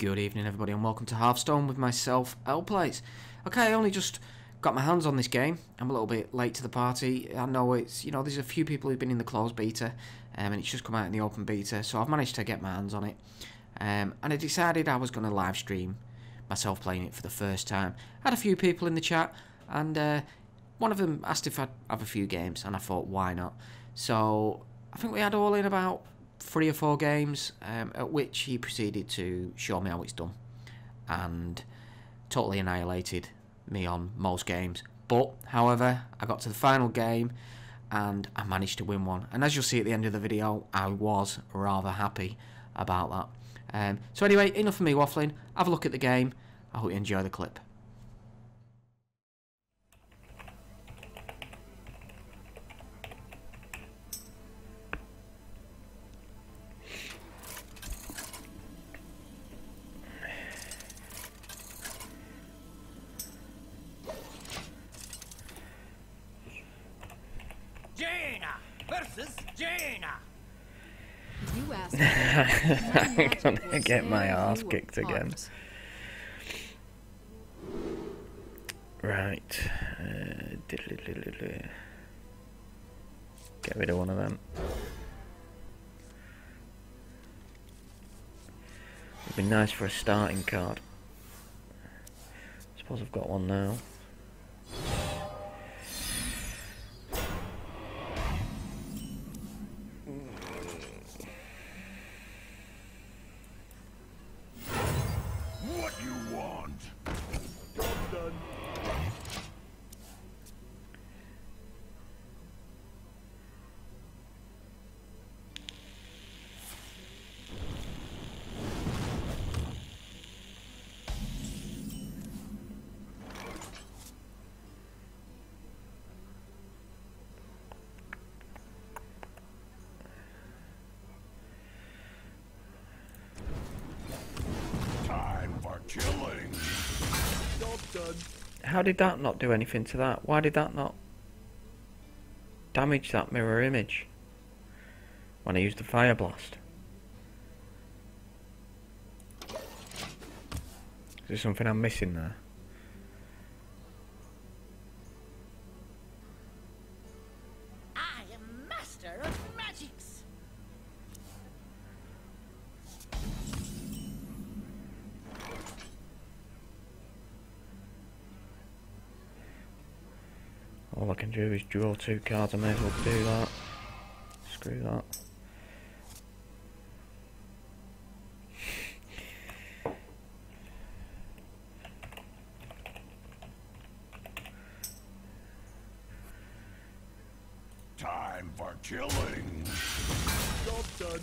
Good evening everybody and welcome to Hearthstone with myself, Elplates. Okay, I only just got my hands on this game. I'm a little bit late to the party. I know it's, you know, there's a few people who've been in the closed beta and it's just come out in the open beta, so I've managed to get my hands on it. And I decided I was going to live stream myself playing it for the first time. I had a few people in the chat and one of them asked if I'd have a few games and I thought, why not? So I think we had all in about 3 or 4 games, at which he proceeded to show me how it's done and totally annihilated me on most games. But however, I got to the final game and I managed to win one, and as you'll see at the end of the video, I was rather happy about that. So anyway, enough of me waffling, have a look at the game. I hope you enjoy the clip. I'm gonna get my ass kicked again. Right. Get rid of one of them. It'd be nice for a starting card. I suppose I've got one now. Chilling. How did that not do anything to that? Why did that not damage that mirror image when I used the fire blast? Is there something I'm missing there? All I can do is draw 2 cards, I may as well do that. Screw that. Time for chilling. Job done.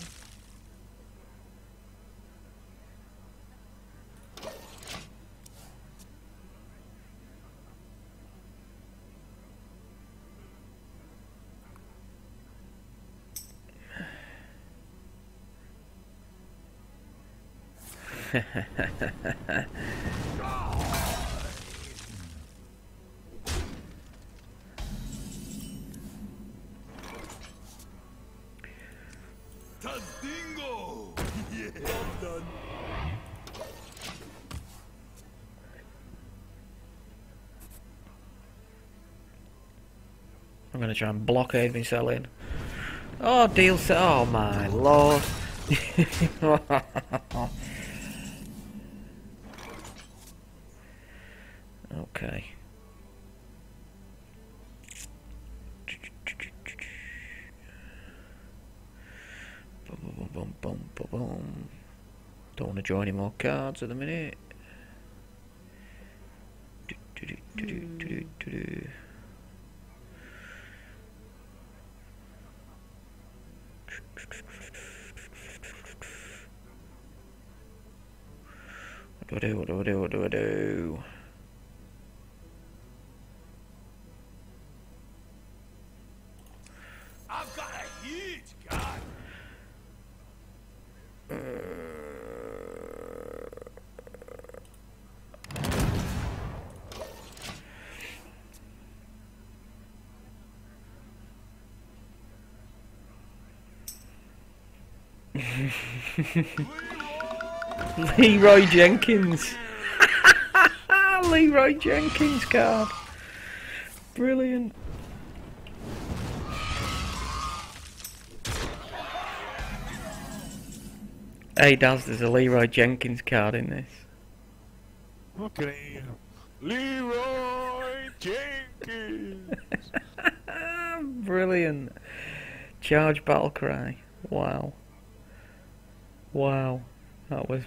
Tadingo. Yeah, done. I'm gonna try and blockade me selling. Oh, deal set. Oh my lord. Okay. Boom, boom, boom, boom, boom. Don't want to draw any more cards at the minute. What do I do? What do I do? What do I do? Leroy Jenkins. Leroy Jenkins card. Brilliant. Hey Daz, there's a Leroy Jenkins card in this. Okay. Leroy Jenkins. Brilliant. Charge battle cry. Wow. Wow. That was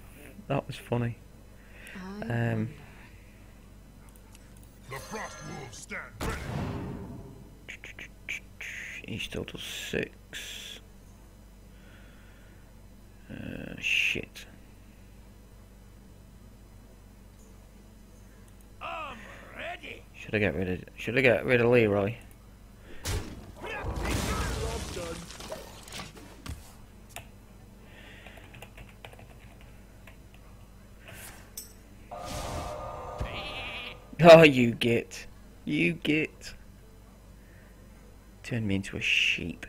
funny. The frost wolves stand ready. He still does 6. Shit. I'm ready. Should I get rid of Leroy? Oh, you git. Turn me into a sheep.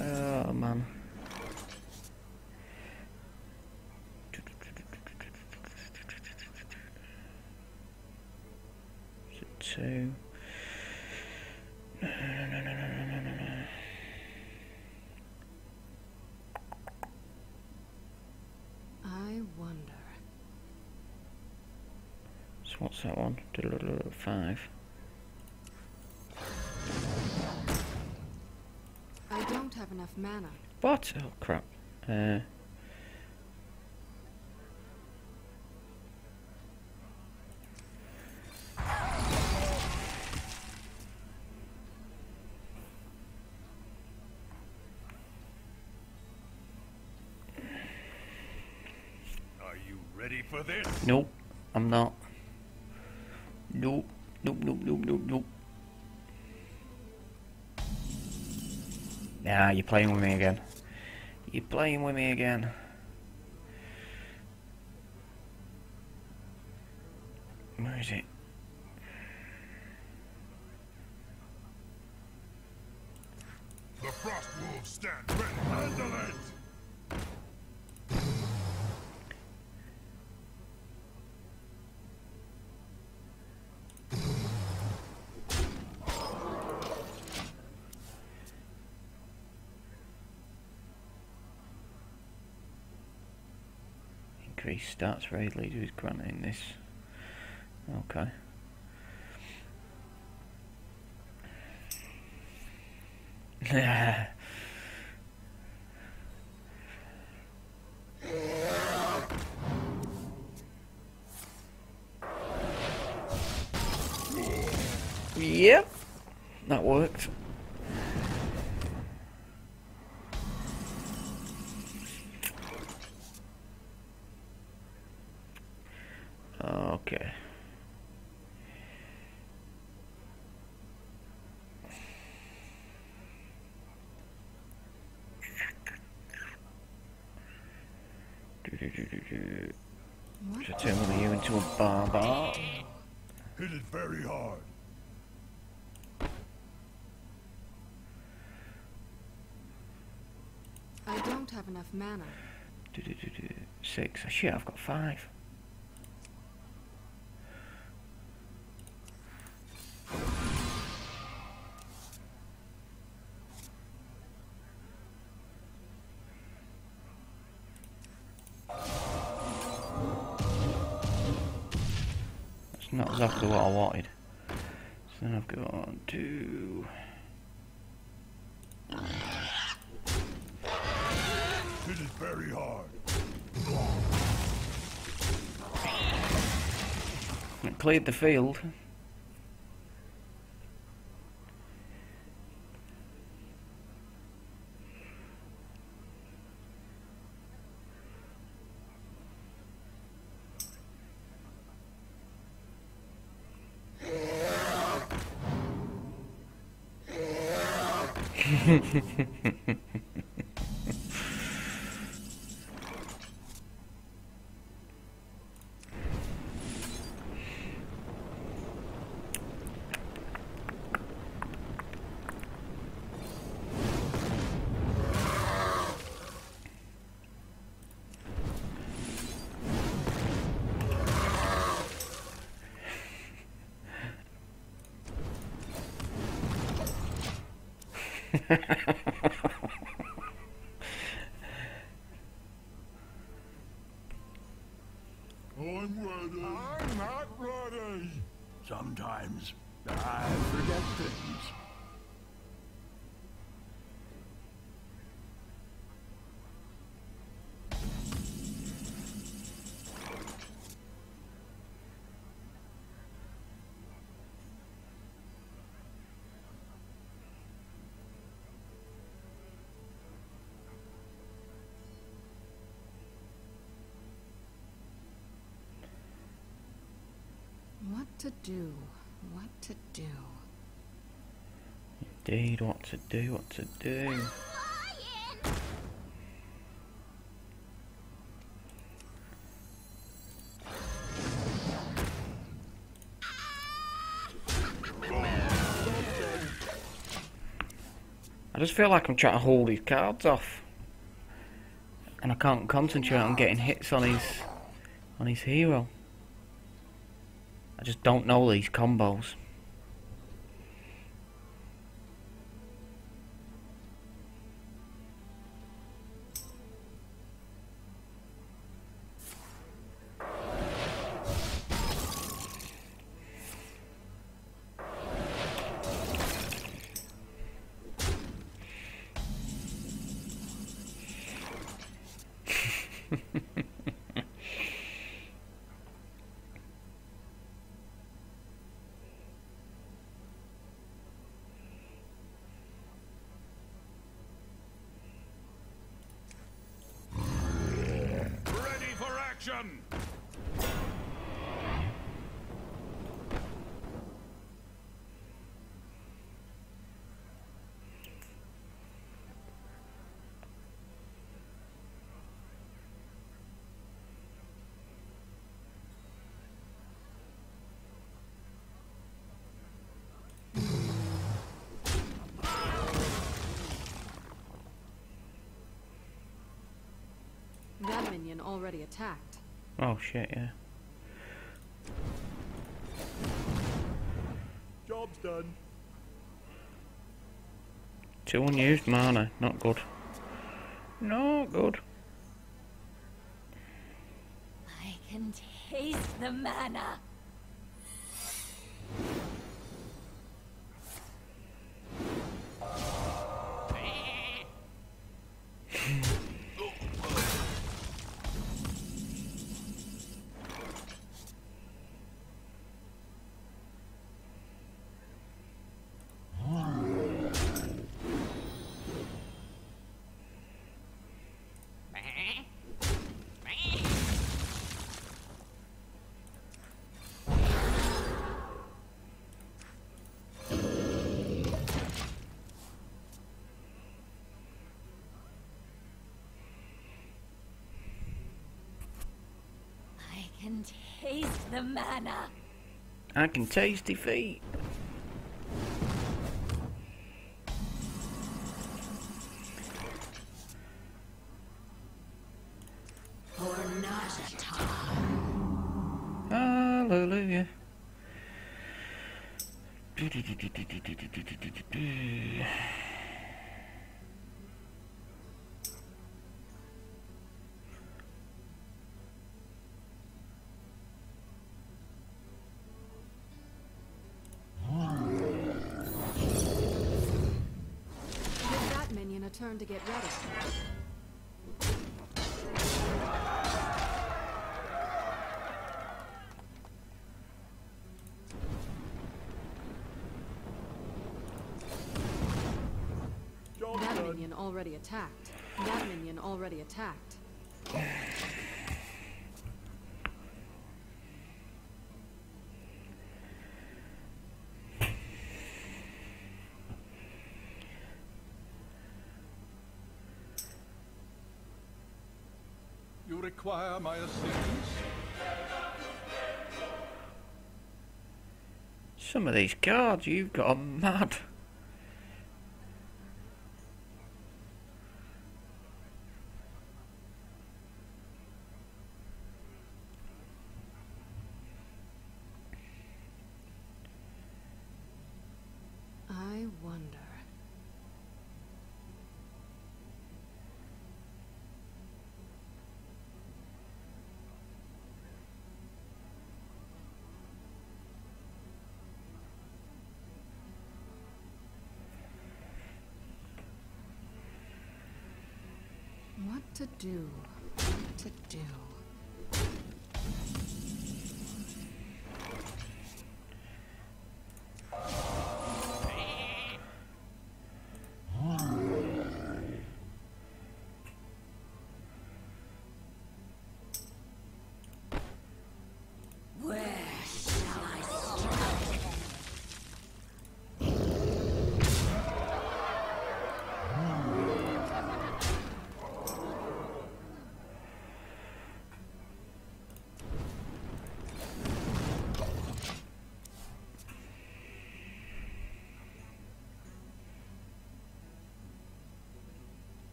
Oh, man. No. I wonder. So what's that one? 5. I don't have enough mana. What? Oh crap. For this? Nope, I'm not. Nope. Nah, you're playing with me again. Where is it? The frost wolves stand ready. Handle it. Stats raid leader is granting this. Okay. Yep, that worked. Okay. Should turn one of you into a barbar. Hit it very hard. I don't have enough mana. 6. Oh, shit, I've got 5. Not exactly what I wanted. So then I've gone to. It is very hard. It cleared the field. I'm ready. I'm not ready. Sometimes I forget things. What to do. Indeed, what to do. I just feel like I'm trying to haul these cards off, and I can't concentrate on getting hits on his hero. I just don't know these combos. That minion already attacked. Oh shit, yeah. Job's done. 2 unused mana, not good. Not good. I can taste the mana. I can taste the mana. I can taste defeat. For not a time. Hallelujah. To get ready. That minion already attacked. That minion already attacked. Require my assistance. Some of these cards you've got are mad. I wonder. to do, what to do.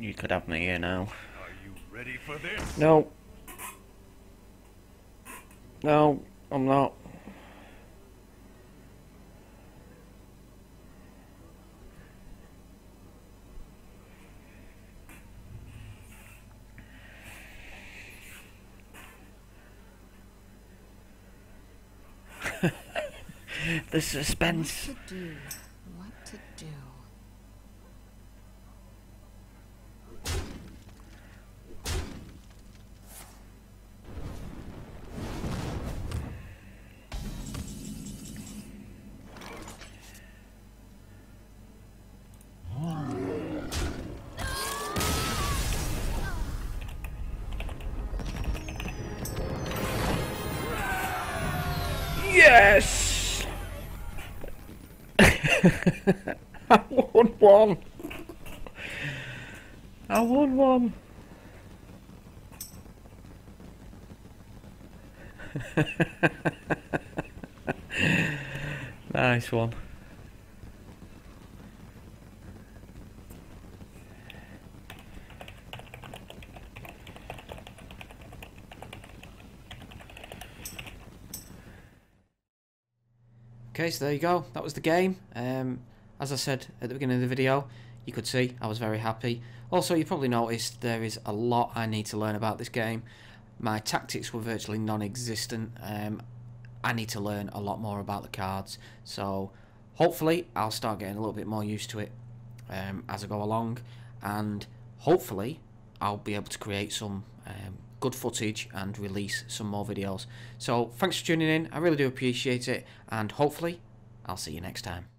You could have me here now. Are you ready for this? No. No, I'm not. The suspense. What to do? What to do? Yes! I won one! I won one! Nice one. Okay, so there you go, that was the game. As I said at the beginning of the video, you could see I was very happy. Also, you probably noticed there is a lot I need to learn about this game. My tactics were virtually non-existent. I need to learn a lot more about the cards, so hopefully I'll start getting a little bit more used to it as I go along, and hopefully I'll be able to create some good footage and release some more videos. So thanks for tuning in, I really do appreciate it, and hopefully I'll see you next time.